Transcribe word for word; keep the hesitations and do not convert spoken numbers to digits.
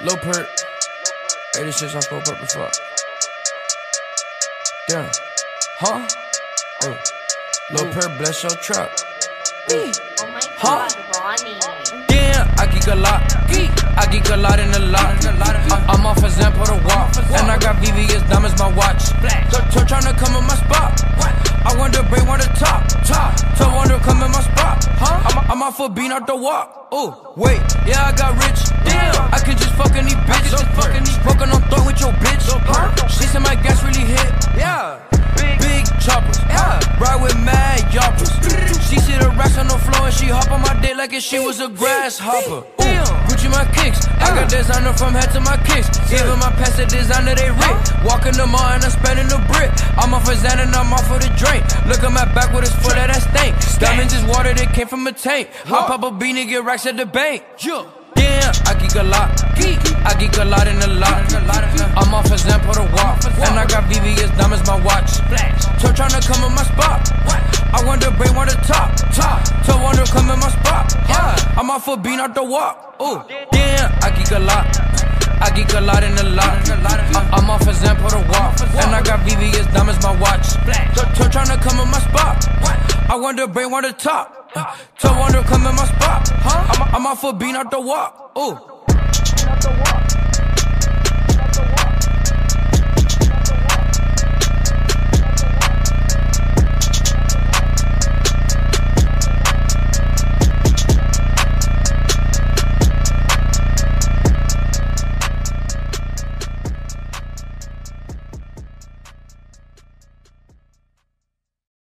Lil Perk, eighty-six, I spoke up before. Damn, huh? Oh. Lil Perk, bless your truck. Mm. Oh my huh? God, Ronny. Damn, I geek a lot. Geek. I geek a lot in the lot. I, I'm off a Zampo to walk. And I got V V S diamonds, my watch. Told trying to come in my spot. I want to break, want to top. Top. Told want to come in my spot. Huh? I'm, I'm off for being out the walk. Oh, wait. Yeah, I got rich. Damn, I could just fuck any bitch. Just fucking these broken on throat with your bitch. She said my gas really hit. Yeah. Big, big choppers. Yeah. Ride with mad yoppers. She see the racks on the floor and she hop on my dick like if she was a grasshopper. Ooh. Gucci my kicks. I got designer from head to my kicks. Even my pants the designer they rip. Walking the mall and I'm spending the brick. I'm off a Xan and I'm off for the drink. Look at my back with his foot that I stink. Diamonds is water that came from a tank. I pop a bean and get racks at the bank. Yeah. Damn, I geek a lot. I geek a lot in the lot. I'm off a Zampo to walk. And I got V V S diamonds, my watch. Told trying to come in my spot. I want the break, want the top. Told want to come in my spot. I'm off for being out the walk. Ooh. Damn, I geek a lot. I geek a lot in the lot. I'm off a Zampo to walk. And I got V V S diamonds, my watch. Told trying to come in my spot. I want the break, want the top. Told want to come in my spot. I'm, I'm off for being out the walk. Ooh.